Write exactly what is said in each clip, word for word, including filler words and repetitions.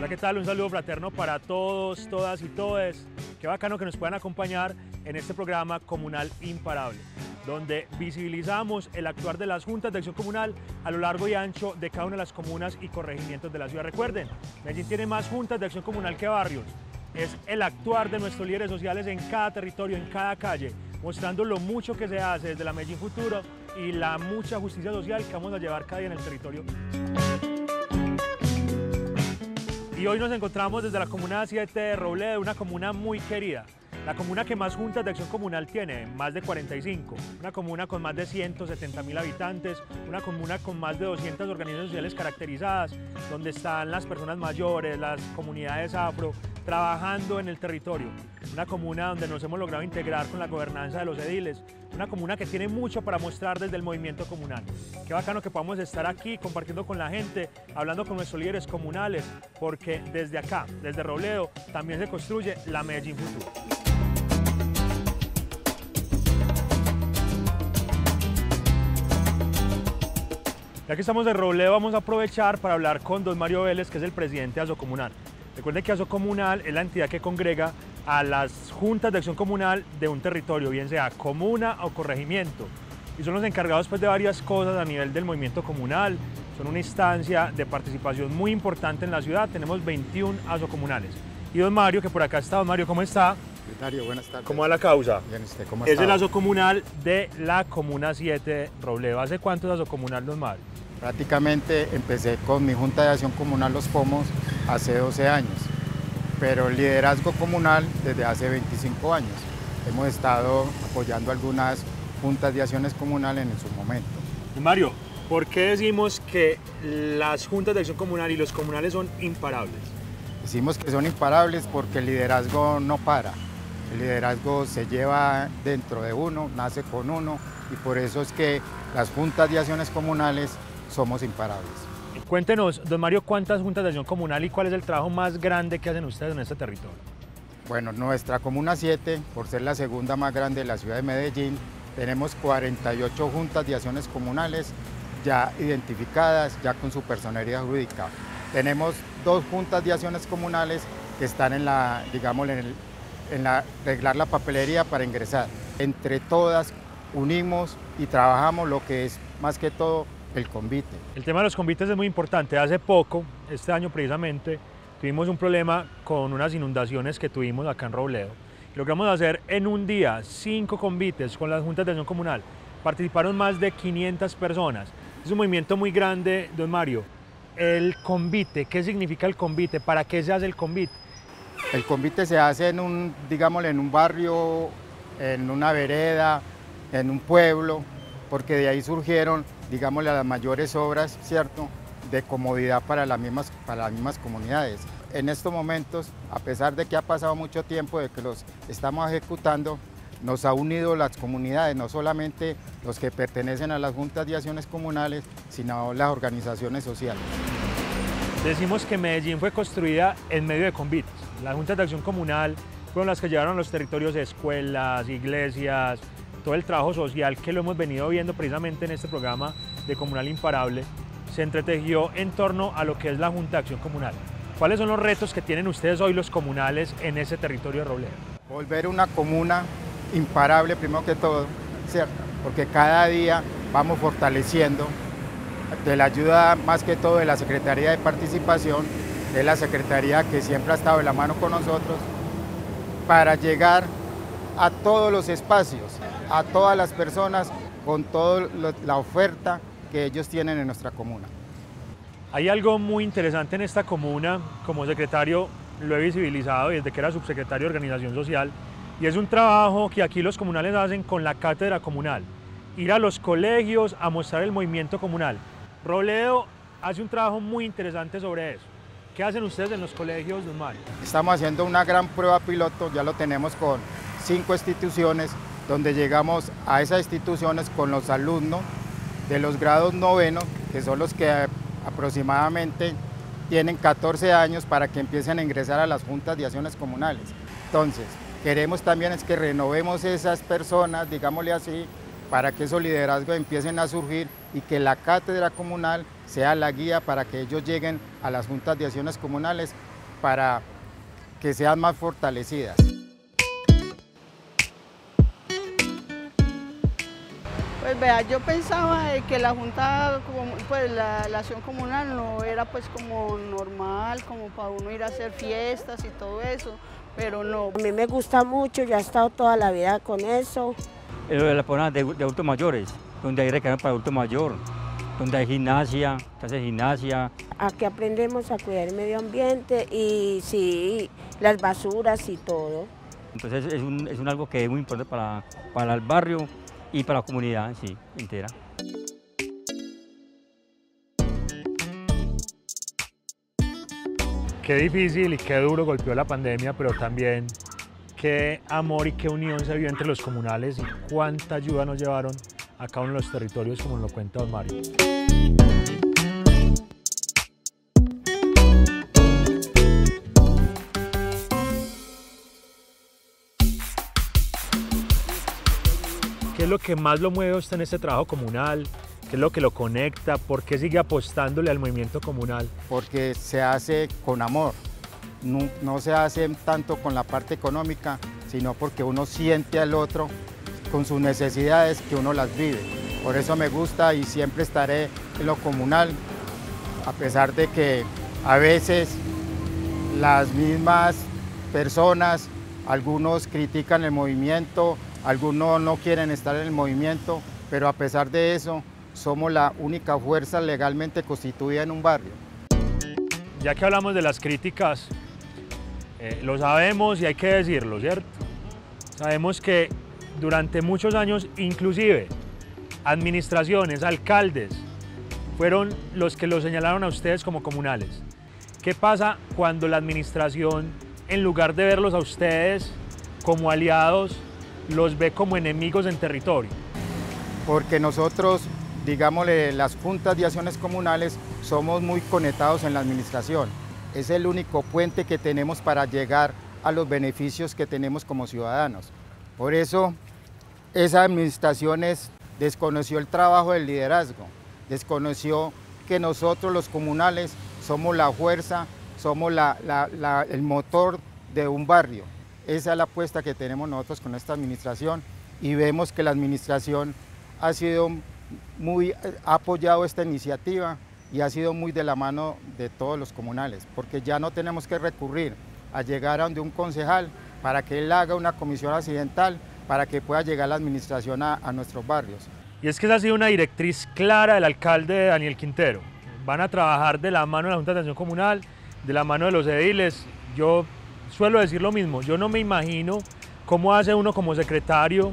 Hola, ¿qué tal? Un saludo fraterno para todos, todas y todes. Qué bacano que nos puedan acompañar en este programa Comunal Imparable, donde visibilizamos el actuar de las juntas de acción comunal a lo largo y ancho de cada una de las comunas y corregimientos de la ciudad. Recuerden, Medellín tiene más juntas de acción comunal que barrios. Es el actuar de nuestros líderes sociales en cada territorio, en cada calle, mostrando lo mucho que se hace desde la Medellín Futuro y la mucha justicia social que vamos a llevar cada día en el territorio. Y hoy nos encontramos desde la comuna siete de Robledo, una comuna muy querida, la comuna que más juntas de acción comunal tiene, más de cuarenta y cinco, una comuna con más de ciento setenta mil habitantes, una comuna con más de doscientas organizaciones sociales caracterizadas, donde están las personas mayores, las comunidades afro, trabajando en el territorio, una comuna donde nos hemos logrado integrar con la gobernanza de los ediles, una comuna que tiene mucho para mostrar desde el movimiento comunal. Qué bacano que podamos estar aquí compartiendo con la gente, hablando con nuestros líderes comunales, porque desde acá, desde Robledo, también se construye la Medellín Futuro. Ya que estamos en Robledo, vamos a aprovechar para hablar con don Mario Vélez, que es el presidente de Asocomunal. Recuerden que Asocomunal es la entidad que congrega a las juntas de acción comunal de un territorio, bien sea comuna o corregimiento, y son los encargados pues, de varias cosas a nivel del movimiento comunal. Son una instancia de participación muy importante en la ciudad. Tenemos veintiún asocomunales. Y don Mario, que por acá está. Don Mario, ¿cómo está? Secretario, buenas tardes. ¿Cómo va la causa? Bien, usted, ¿cómo está? Es el asocomunal de la comuna siete Robledo. ¿Hace cuánto es asocomunal, don Mario? Prácticamente empecé con mi junta de acción comunal Los Pomos hace doce años, pero el liderazgo comunal desde hace veinticinco años. Hemos estado apoyando algunas juntas de acciones comunales en su momento. Mario, ¿por qué decimos que las juntas de acción comunal y los comunales son imparables? Decimos que son imparables porque el liderazgo no para. El liderazgo se lleva dentro de uno, nace con uno, y por eso es que las juntas de acciones comunales somos imparables. Cuéntenos, don Mario, ¿cuántas juntas de acción comunal y cuál es el trabajo más grande que hacen ustedes en este territorio? Bueno, nuestra comuna siete, por ser la segunda más grande de la ciudad de Medellín, tenemos cuarenta y ocho juntas de acciones comunales ya identificadas, ya con su personería jurídica. Tenemos dos juntas de acciones comunales que están en la, digamos, en, el, en la, arreglar la papelería para ingresar. Entre todas unimos y trabajamos lo que es más que todo el convite. El tema de los convites es muy importante. Hace poco, este año precisamente, tuvimos un problema con unas inundaciones que tuvimos acá en Robledo. Logramos hacer en un día cinco convites con las juntas de acción comunal. Participaron más de quinientas personas. Es un movimiento muy grande, don Mario. El convite, ¿qué significa el convite? ¿Para qué se hace el convite? El convite se hace en un, digamos, en un barrio, en una vereda, en un pueblo, porque de ahí surgieron, digamos, las mayores obras, ¿cierto?, de comodidad para las, mismas, para las mismas comunidades. En estos momentos, a pesar de que ha pasado mucho tiempo de que los estamos ejecutando, nos ha unido las comunidades, no solamente los que pertenecen a las juntas de acciones comunales, sino las organizaciones sociales. Decimos que Medellín fue construida en medio de convites. Las juntas de acción comunal fueron las que llevaron los territorios de escuelas, iglesias, todo el trabajo social que lo hemos venido viendo precisamente en este programa de Comunal Imparable, se entretejió en torno a lo que es la Junta de Acción Comunal. ¿Cuáles son los retos que tienen ustedes hoy los comunales en ese territorio de Robledo? Volver una comuna imparable primero que todo, ¿cierto? Porque cada día vamos fortaleciendo de la ayuda más que todo de la Secretaría de Participación, de la Secretaría que siempre ha estado de la mano con nosotros, para llegar a todos los espacios, a todas las personas con toda la oferta que ellos tienen en nuestra comuna. Hay algo muy interesante en esta comuna, como secretario lo he visibilizado desde que era subsecretario de Organización Social, y es un trabajo que aquí los comunales hacen con la cátedra comunal, ir a los colegios a mostrar el movimiento comunal. Robledo hace un trabajo muy interesante sobre eso. ¿Qué hacen ustedes en los colegios, don Mario? Estamos haciendo una gran prueba piloto, ya lo tenemos con cinco instituciones, donde llegamos a esas instituciones con los alumnos de los grados novenos, que son los que aproximadamente tienen catorce años para que empiecen a ingresar a las juntas de acciones comunales. Entonces, queremos también es que renovemos esas personas, digámosle así, para que esos liderazgos empiecen a surgir y que la cátedra comunal sea la guía para que ellos lleguen a las juntas de acciones comunales para que sean más fortalecidas. Pues vea, yo pensaba que la junta, pues la, la acción comunal no era pues como normal, como para uno ir a hacer fiestas y todo eso, pero no. A mí me gusta mucho, yo he estado toda la vida con eso. Lo de las personas de, de adultos mayores, donde hay recreos para adultos mayores, donde hay gimnasia, clases de gimnasia. Aquí aprendemos a cuidar el medio ambiente y sí, las basuras y todo. Entonces es, un, es un algo que es muy importante para, para el barrio y para la comunidad en sí, entera. Qué difícil y qué duro golpeó la pandemia, pero también qué amor y qué unión se vio entre los comunales y cuánta ayuda nos llevaron a cada uno de los territorios, como nos lo cuenta don Mario. ¿Qué es lo que más lo mueve usted en este trabajo comunal? ¿Qué es lo que lo conecta? ¿Por qué sigue apostándole al movimiento comunal? Porque se hace con amor, no, no se hace tanto con la parte económica, sino porque uno siente al otro con sus necesidades, que uno las vive. Por eso me gusta y siempre estaré en lo comunal, a pesar de que a veces las mismas personas, algunos critican el movimiento, algunos no quieren estar en el movimiento, pero a pesar de eso, somos la única fuerza legalmente constituida en un barrio. Ya que hablamos de las críticas, eh, lo sabemos y hay que decirlo, ¿cierto? Sabemos que durante muchos años, inclusive, administraciones, alcaldes, fueron los que lo señalaron a ustedes como comunales. ¿Qué pasa cuando la administración, en lugar de verlos a ustedes como aliados, los ve como enemigos en territorio? Porque nosotros, digámosle, las juntas de acciones comunales somos muy conectados en la administración. Es el único puente que tenemos para llegar a los beneficios que tenemos como ciudadanos. Por eso, esas administraciones desconoció el trabajo del liderazgo, desconoció que nosotros los comunales somos la fuerza, somos la, la, la, el motor de un barrio. Esa es la apuesta que tenemos nosotros con esta administración y vemos que la administración ha sido muy, ha apoyado esta iniciativa y ha sido muy de la mano de todos los comunales, porque ya no tenemos que recurrir a llegar a donde un concejal para que él haga una comisión accidental para que pueda llegar la administración a, a nuestros barrios. Y es que esa ha sido una directriz clara del alcalde Daniel Quintero. Van a trabajar de la mano de la Junta de Acción Comunal, de la mano de los ediles. Yo suelo decir lo mismo, yo no me imagino cómo hace uno como secretario,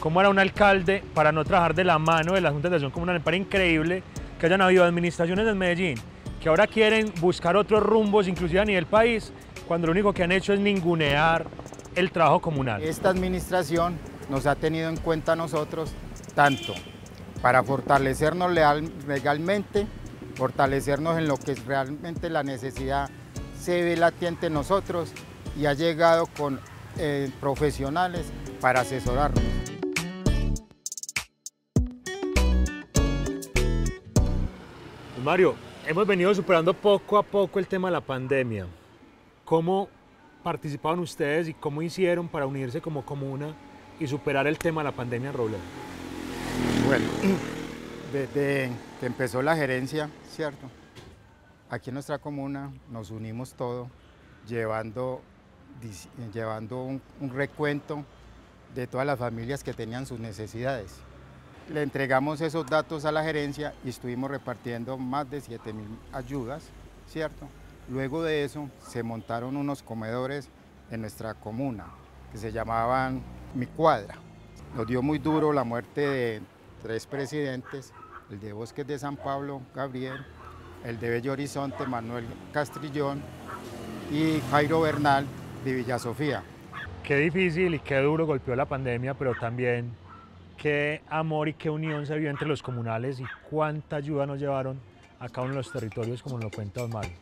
cómo hará un alcalde para no trabajar de la mano de la Junta de Acción Comunal. Me parece increíble que hayan habido administraciones en Medellín que ahora quieren buscar otros rumbos, inclusive a nivel país, cuando lo único que han hecho es ningunear el trabajo comunal. Esta administración nos ha tenido en cuenta a nosotros tanto para fortalecernos legalmente, fortalecernos en lo que es realmente la necesidad se ve latente en nosotros, y ha llegado con eh, profesionales para asesorarnos. Mario, hemos venido superando poco a poco el tema de la pandemia. ¿Cómo participaron ustedes y cómo hicieron para unirse como comuna y superar el tema de la pandemia en Robledo? Bueno, desde que empezó la gerencia, ¿cierto? Aquí en nuestra comuna nos unimos todos, llevando, llevando un, un recuento de todas las familias que tenían sus necesidades. Le entregamos esos datos a la gerencia y estuvimos repartiendo más de siete mil ayudas, ¿cierto? Luego de eso se montaron unos comedores en nuestra comuna que se llamaban Mi Cuadra. Nos dio muy duro la muerte de tres presidentes, el de Bosques de San Pablo, Gabriel, el de Bello Horizonte, Manuel Castrillón, y Jairo Bernal de Villa Sofía. Qué difícil y qué duro golpeó la pandemia, pero también qué amor y qué unión se vio entre los comunales y cuánta ayuda nos llevaron a cada uno de los territorios, como nos lo cuenta don Mario.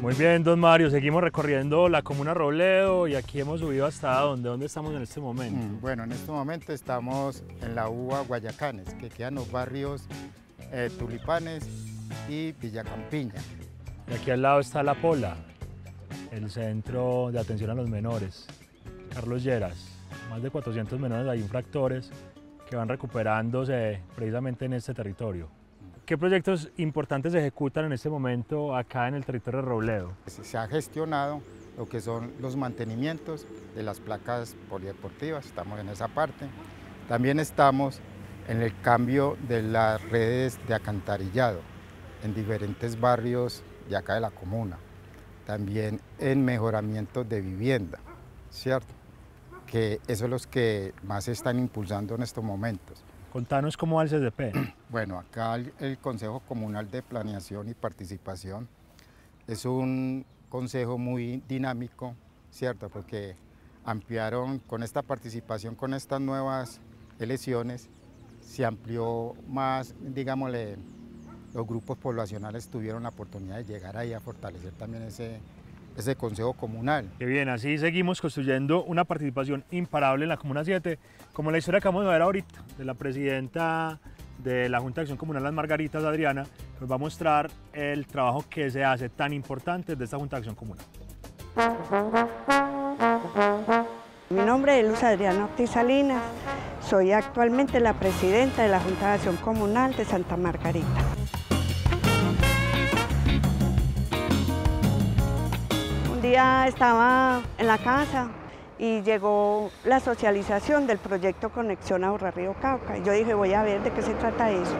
Muy bien, don Mario, seguimos recorriendo la comuna Robledo y aquí hemos subido hasta donde, ¿dónde estamos en este momento? Bueno, en este momento estamos en la U B A Guayacanes, que quedan los barrios eh, Tulipanes y Villacampiña. Y aquí al lado está La Pola, el centro de atención a los menores, Carlos Lleras. Más de cuatrocientos menores hay infractores que van recuperándose precisamente en este territorio. ¿Qué proyectos importantes se ejecutan en este momento acá en el territorio de Robledo? Se ha gestionado lo que son los mantenimientos de las placas polideportivas, estamos en esa parte. También estamos en el cambio de las redes de alcantarillado en diferentes barrios de acá de la comuna. También en mejoramiento de vivienda, ¿cierto? Que eso es los que más se están impulsando en estos momentos. Contanos cómo va el C D P. Bueno, acá el, el Consejo Comunal de Planeación y Participación es un consejo muy dinámico, ¿cierto? Porque ampliaron con esta participación, con estas nuevas elecciones, se amplió más, digámosle, los grupos poblacionales tuvieron la oportunidad de llegar ahí a fortalecer también ese, ese consejo comunal. Qué bien, así seguimos construyendo una participación imparable en la Comuna siete, como la historia que vamos a ver ahorita, de la presidenta de la Junta de Acción Comunal Las Margaritas, Adriana, nos va a mostrar el trabajo que se hace tan importante de esta Junta de Acción Comunal. Mi nombre es Luz Adriana Ortiz Salinas, soy actualmente la presidenta de la Junta de Acción Comunal de Santa Margarita. Un día estaba en la casa y llegó la socialización del proyecto Conexión Aburrá-Río Cauca. Yo dije, voy a ver de qué se trata eso.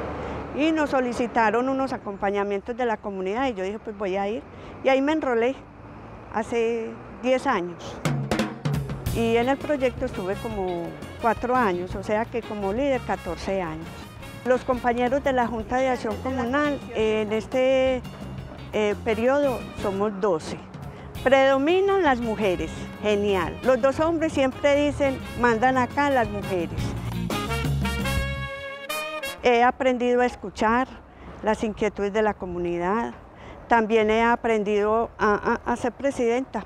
Y nos solicitaron unos acompañamientos de la comunidad y yo dije, pues voy a ir. Y ahí me enrolé hace diez años. Y en el proyecto estuve como cuatro años, o sea que como líder catorce años. Los compañeros de la Junta de Acción Comunal eh, en este eh, periodo somos doce. Predominan las mujeres, genial. Los dos hombres siempre dicen, mandan acá las mujeres. He aprendido a escuchar las inquietudes de la comunidad. También he aprendido a, a, a ser presidenta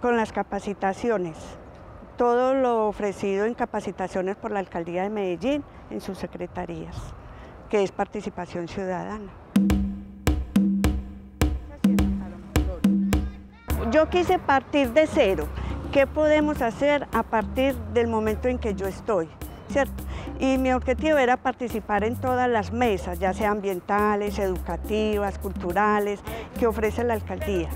con las capacitaciones. Todo lo ofrecido en capacitaciones por la Alcaldía de Medellín en sus secretarías, que es participación ciudadana. Yo quise partir de cero. ¿Qué podemos hacer a partir del momento en que yo estoy? ¿Cierto? Y mi objetivo era participar en todas las mesas, ya sea ambientales, educativas, culturales, que ofrece la alcaldía.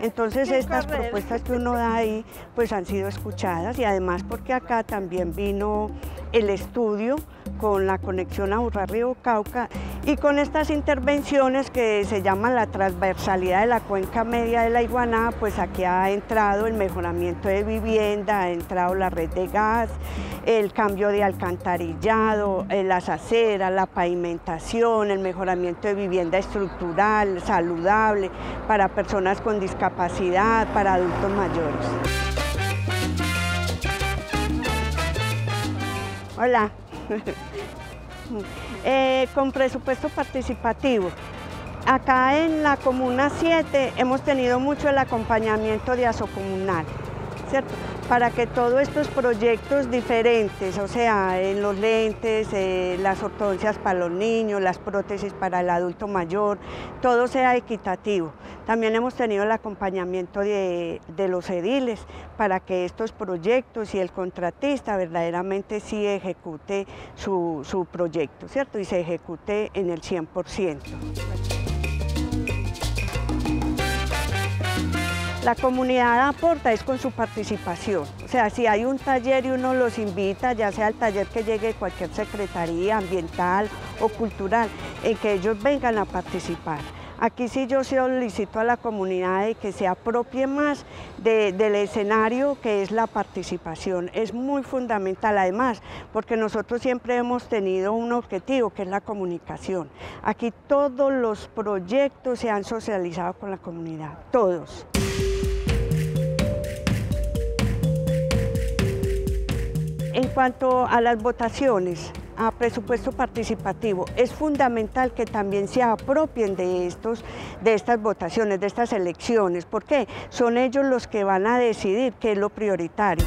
Entonces estas propuestas que uno da ahí pues han sido escuchadas y además porque acá también vino el estudio con la Conexión Aburrá-Río Cauca y con estas intervenciones que se llaman la transversalidad de la cuenca media de la Iguaná, pues aquí ha entrado el mejoramiento de vivienda, ha entrado la red de gas, el cambio de alcantarillado, las aceras, la pavimentación, el mejoramiento de vivienda estructural, saludable, para personas con discapacidad, para adultos mayores. Hola. Eh, con presupuesto participativo. Acá en la Comuna siete hemos tenido mucho el acompañamiento de Asocomunal, ¿cierto? Para que todos estos proyectos diferentes, o sea, en los lentes, eh, las ortodoncias para los niños, las prótesis para el adulto mayor, todo sea equitativo. También hemos tenido el acompañamiento de, de los ediles para que estos proyectos y el contratista verdaderamente sí ejecute su, su proyecto, ¿cierto? Y se ejecute en el cien por ciento. La comunidad aporta es con su participación, o sea, si hay un taller y uno los invita, ya sea el taller que llegue de cualquier secretaría ambiental o cultural, en que ellos vengan a participar. Aquí sí yo solicito a la comunidad de que se apropie más de, del escenario que es la participación. Es muy fundamental además, porque nosotros siempre hemos tenido un objetivo que es la comunicación. Aquí todos los proyectos se han socializado con la comunidad, todos. En cuanto a las votaciones, a presupuesto participativo, es fundamental que también se apropien de, estos, de estas votaciones, de estas elecciones. ¿Por qué? Son ellos los que van a decidir qué es lo prioritario.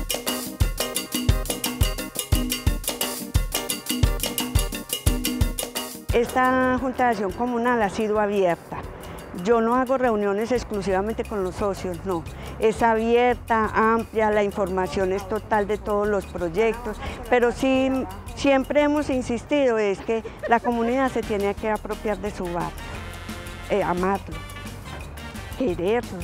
Esta Junta de Acción Comunal ha sido abierta. Yo no hago reuniones exclusivamente con los socios, no. Es abierta, amplia, la información es total de todos los proyectos, pero sí siempre hemos insistido es que la comunidad se tiene que apropiar de su barrio, eh, amarlo, quererlo.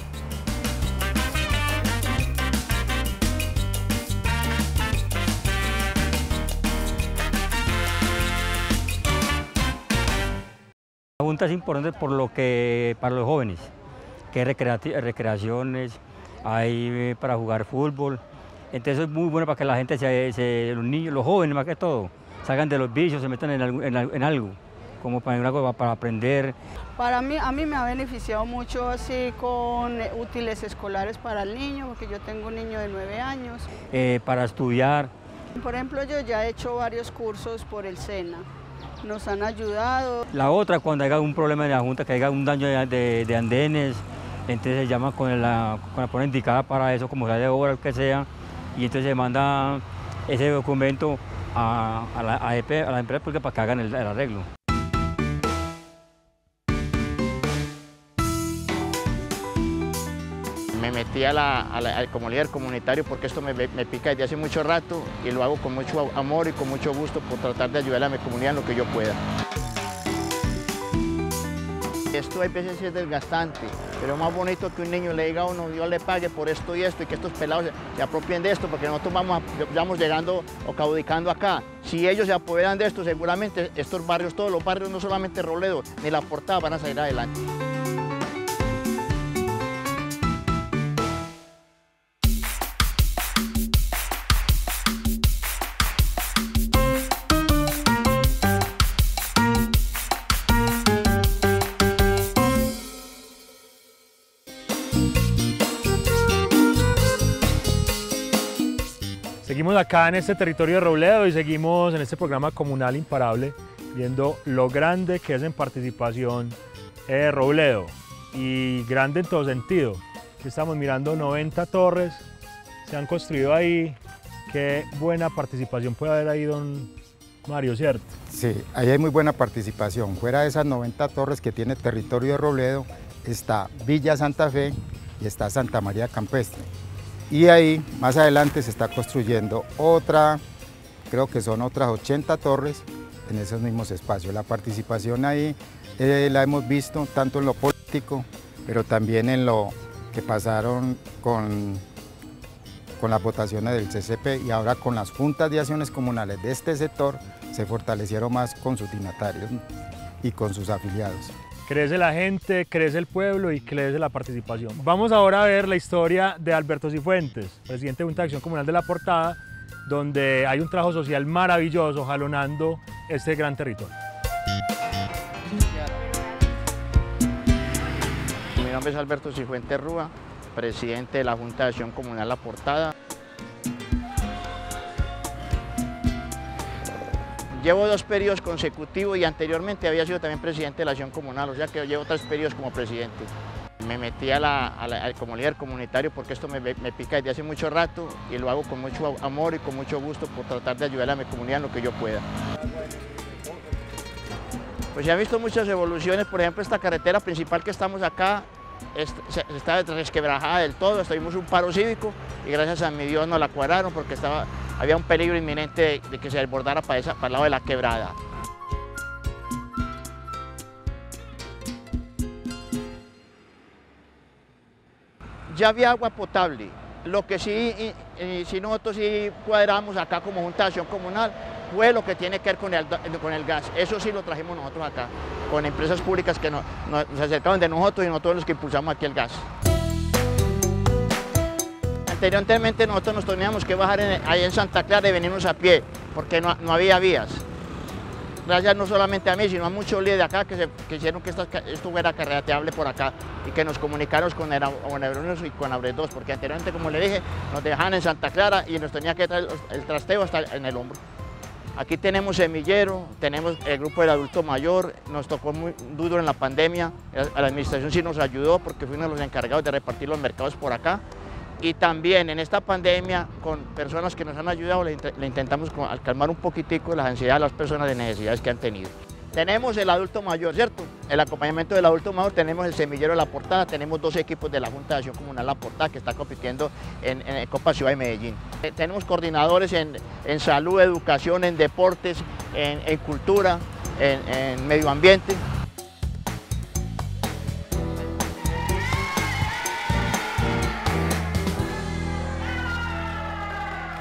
La Junta es importante por lo que, para los jóvenes, que hay recreaciones, hay para jugar fútbol, entonces es muy bueno para que la gente, se, se, los niños, los jóvenes más que todo, salgan de los vicios, se metan en, en, en algo, como para, para, para aprender. Para mí, a mí me ha beneficiado mucho así con útiles escolares para el niño, porque yo tengo un niño de nueve años. Eh, para estudiar. Por ejemplo, yo ya he hecho varios cursos por el SENA. Nos han ayudado. La otra, cuando haya un problema en la Junta, que haya un daño de, de, de andenes, entonces se llama con la, con la persona indicada para eso, como sea de obra o que sea, y entonces se manda ese documento a, a, la, a, E P, a la empresa pública para que hagan el, el arreglo. Me metí a la, a la, como líder comunitario porque esto me, me pica desde hace mucho rato y lo hago con mucho amor y con mucho gusto por tratar de ayudar a mi comunidad en lo que yo pueda. Esto hay veces es desgastante, pero es más bonito que un niño le diga a uno, Dios le pague por esto y esto, y que estos pelados se, se apropien de esto, porque nosotros vamos, a, vamos llegando o caudicando acá. Si ellos se apoderan de esto, seguramente estos barrios, todos los barrios, no solamente Robledo, ni La Portada, van a salir adelante. Seguimos acá en este territorio de Robledo y seguimos en este programa Comunal Imparable viendo lo grande que es en participación eh, Robledo, y grande en todo sentido. Aquí estamos mirando noventa torres, se han construido ahí. Qué buena participación puede haber ahí, don Mario, ¿cierto? Sí, ahí hay muy buena participación. Fuera de esas noventa torres que tiene territorio de Robledo está Villa Santa Fe y está Santa María Campestre. Y ahí, más adelante, se está construyendo otra, creo que son otras ochenta torres en esos mismos espacios. La participación ahí eh, la hemos visto tanto en lo político, pero también en lo que pasaron con, con las votaciones del C C P, y ahora con las juntas de acciones comunales de este sector se fortalecieron más con sus dignatarios y con sus afiliados. Crece la gente, crece el pueblo y crece la participación. Vamos ahora a ver la historia de Alberto Cifuentes, presidente de Junta de Acción Comunal de La Portada, donde hay un trabajo social maravilloso jalonando este gran territorio. Mi nombre es Alberto Cifuentes Rúa, presidente de la Junta de Acción Comunal La Portada. Llevo dos periodos consecutivos y anteriormente había sido también presidente de la Acción Comunal, o sea que llevo tres periodos como presidente. Me metí a la, a la, como líder comunitario porque esto me, me pica desde hace mucho rato y lo hago con mucho amor y con mucho gusto por tratar de ayudar a mi comunidad en lo que yo pueda. Pues ya he visto muchas evoluciones, por ejemplo esta carretera principal que estamos acá es, se, está resquebrajada del todo, estuvimos un paro cívico y gracias a mi Dios nos la cuadraron porque estaba... había un peligro inminente de, de que se desbordara para, esa, para el lado de la quebrada. Ya había agua potable, lo que sí, y, y, si nosotros sí cuadramos acá como Junta de Acción Comunal, fue lo que tiene que ver con el, con el gas, eso sí lo trajimos nosotros acá, con empresas públicas que nos, nos acercaban de nosotros y nosotros los que impulsamos aquí el gas. Anteriormente nosotros nos teníamos que bajar en, ahí en Santa Clara y venirnos a pie, porque no, no había vías. Gracias no solamente a mí, sino a muchos líderes de acá que, se, que hicieron que esta, esto fuera carreteable por acá y que nos comunicáramos con Neurones y con Abredos, porque anteriormente, como le dije, nos dejaban en Santa Clara y nos tenía que traer el trasteo hasta en el hombro. Aquí tenemos semillero, tenemos el grupo del adulto mayor, nos tocó muy duro en la pandemia, a la administración sí nos ayudó porque fuimos los encargados de repartir los mercados por acá. Y también en esta pandemia, con personas que nos han ayudado, le, le intentamos calmar un poquitico las ansiedades de las personas de necesidades que han tenido. Tenemos el adulto mayor, ¿cierto? El acompañamiento del adulto mayor, tenemos el semillero de La Portada, tenemos dos equipos de la Junta de Acción Comunal La Portada que está compitiendo en, en Copa Ciudad de Medellín. Eh, tenemos coordinadores en, en salud, educación, en deportes, en, en cultura, en, en medio ambiente.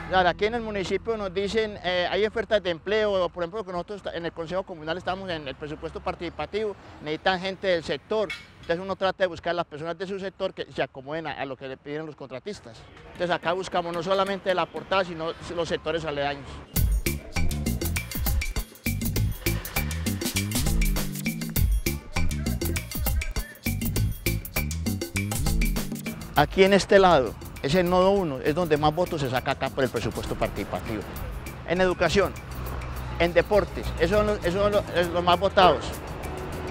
Claro, aquí en el municipio nos dicen, eh, hay ofertas de empleo, por ejemplo, que nosotros en el Consejo Comunal estamos en el presupuesto participativo, necesitan gente del sector, entonces uno trata de buscar las personas de su sector que se acomoden a, a lo que le piden los contratistas. Entonces acá buscamos no solamente La Portada, sino los sectores aledaños. Aquí en este lado, es el nodo uno, es donde más votos se saca acá por el presupuesto participativo. En educación, en deportes, esos son los, esos son los, esos son los más votados,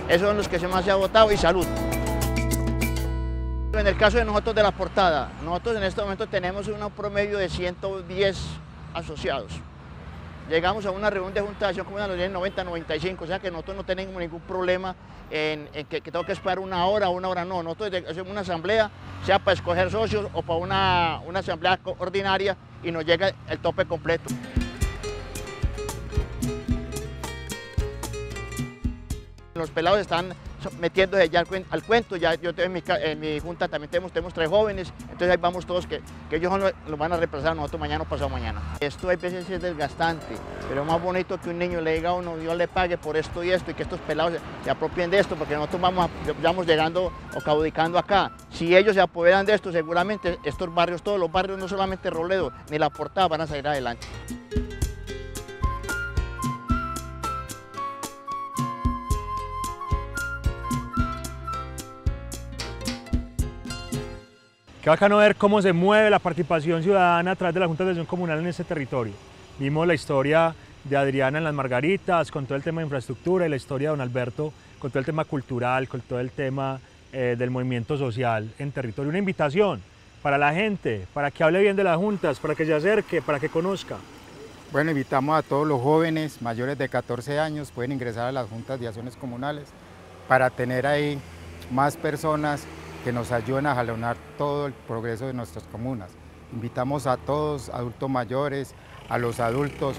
esos son los que se más se ha votado, y salud. En el caso de nosotros de La Portada, nosotros en este momento tenemos un promedio de ciento diez asociados. Llegamos a una reunión de Junta de Acción Comunal en noventa, noventa y cinco, o sea que nosotros no tenemos ningún problema en, en que, que tengo que esperar una hora o una hora, no. Nosotros hacemos una asamblea, sea para escoger socios o para una, una asamblea ordinaria, y nos llega el tope completo. Los pelados están metiéndose ya al cuento, ya yo en mi, en mi junta también tenemos, tenemos tres jóvenes, entonces ahí vamos todos, que, que ellos los lo van a reemplazar a nosotros mañana o pasado mañana. Esto a veces es desgastante, pero es más bonito que un niño le diga a uno, Dios le pague por esto y esto, y que estos pelados se, se apropien de esto, porque nosotros vamos, vamos llegando o caudicando acá. Si ellos se apoderan de esto, seguramente estos barrios, todos los barrios, no solamente Robledo ni La Portada, van a salir adelante. Qué bacano ver cómo se mueve la participación ciudadana a través de la Junta de Acción Comunal en este territorio. Vimos la historia de Adriana en Las Margaritas, con todo el tema de infraestructura, y la historia de don Alberto, con todo el tema cultural, con todo el tema eh, del movimiento social en territorio. Una invitación para la gente, para que hable bien de las juntas, para que se acerque, para que conozca. Bueno, invitamos a todos los jóvenes mayores de catorce años, pueden ingresar a las Juntas de Acciones Comunales para tener ahí más personas que nos ayudan a jalonar todo el progreso de nuestras comunas. Invitamos a todos, adultos mayores, a los adultos,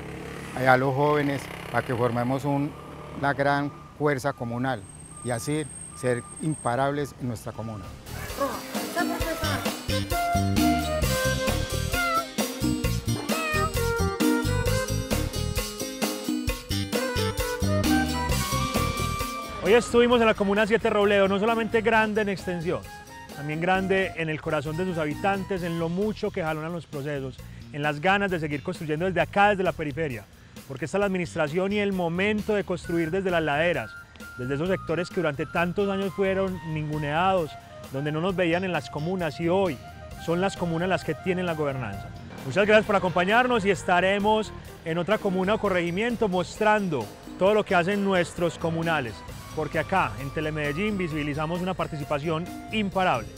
a los jóvenes, a que formemos un, una gran fuerza comunal y así ser imparables en nuestra comuna. Hoy estuvimos en la Comuna siete Robledo, no solamente grande en extensión, también grande en el corazón de sus habitantes, en lo mucho que jalonan los procesos, en las ganas de seguir construyendo desde acá, desde la periferia, porque esta es la administración y el momento de construir desde las laderas, desde esos sectores que durante tantos años fueron ninguneados, donde no nos veían en las comunas, y hoy son las comunas las que tienen la gobernanza. Muchas gracias por acompañarnos, y estaremos en otra comuna o corregimiento mostrando todo lo que hacen nuestros comunales, porque acá en Telemedellín visibilizamos una participación imparable.